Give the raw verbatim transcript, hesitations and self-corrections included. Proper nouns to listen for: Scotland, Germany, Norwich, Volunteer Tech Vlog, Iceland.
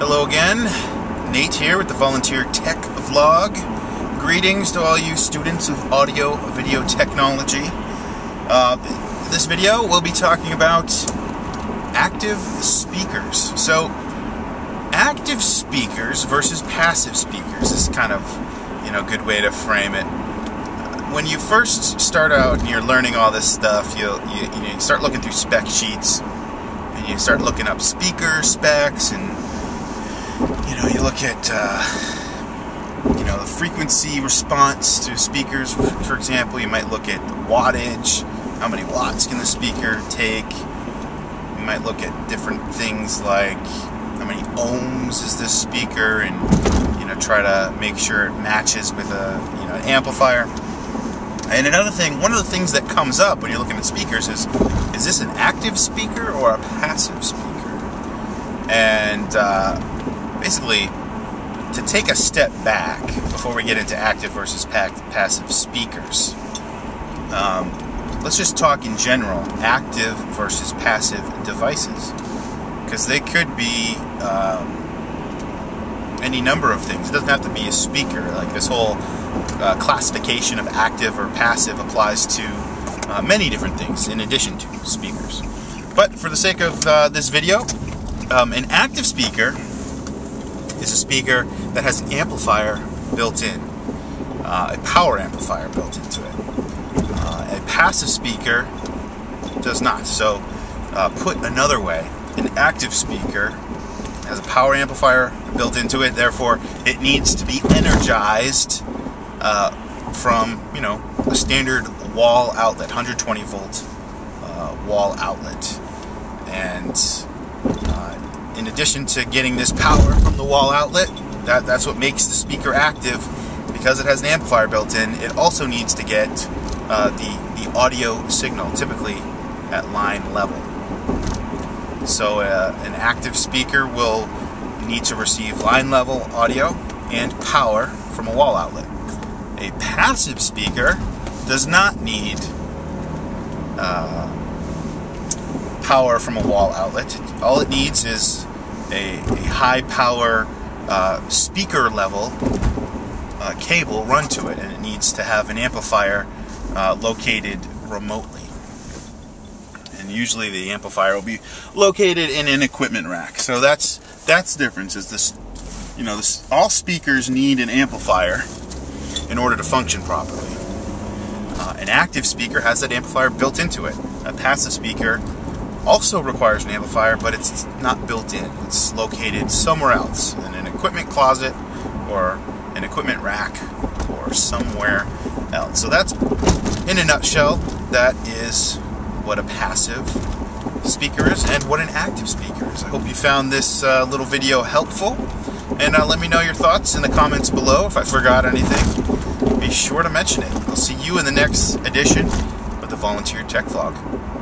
Hello again, Nate here with the Volunteer Tech Vlog. Greetings to all you students of audio video technology. Uh, this video we'll be talking about active speakers. So active speakers versus passive speakers is kind of, you know, a good way to frame it. When you first start out and you're learning all this stuff, you'll, you, you, know, you start looking through spec sheets and you start looking up speaker specs and you know, you look at, uh, you know, the frequency response to speakers. For example, you might look at the wattage, how many watts can the speaker take. You might look at different things like how many ohms is this speaker, and, you know, try to make sure it matches with a, you know, an amplifier. And another thing, one of the things that comes up when you're looking at speakers is, is this an active speaker or a passive speaker? And, uh... basically, to take a step back before we get into active versus passive speakers, um, let's just talk in general, active versus passive devices, because they could be um, any number of things. It doesn't have to be a speaker. Like, this whole uh, classification of active or passive applies to uh, many different things in addition to speakers. But for the sake of uh, this video, um, an active speaker is a speaker that has an amplifier built in, uh, a power amplifier built into it. Uh, a passive speaker does not. So uh, put another way, an active speaker has a power amplifier built into it, therefore it needs to be energized uh, from, you know, a standard wall outlet, one hundred twenty volt uh, wall outlet. And in addition to getting this power from the wall outlet, that, that's what makes the speaker active. Because it has an amplifier built in, it also needs to get uh, the, the audio signal, typically at line level. So uh, an active speaker will need to receive line level audio and power from a wall outlet. A passive speaker does not need uh, power from a wall outlet. All it needs is a, a high power uh, speaker level uh, cable run to it, and it needs to have an amplifier uh, located remotely. And usually the amplifier will be located in an equipment rack. So that's that's the difference. Is this, you know, this, all speakers need an amplifier in order to function properly. Uh, an active speaker has that amplifier built into it. A passive speaker also requires an amplifier, but it's not built in. It's located somewhere else, in an equipment closet or an equipment rack or somewhere else. So that's, in a nutshell, that is what a passive speaker is and what an active speaker is. I hope you found this uh, little video helpful, and uh, let me know your thoughts in the comments below. If I forgot anything, be sure to mention it. I'll see you in the next edition of the Volunteer Tech Vlog.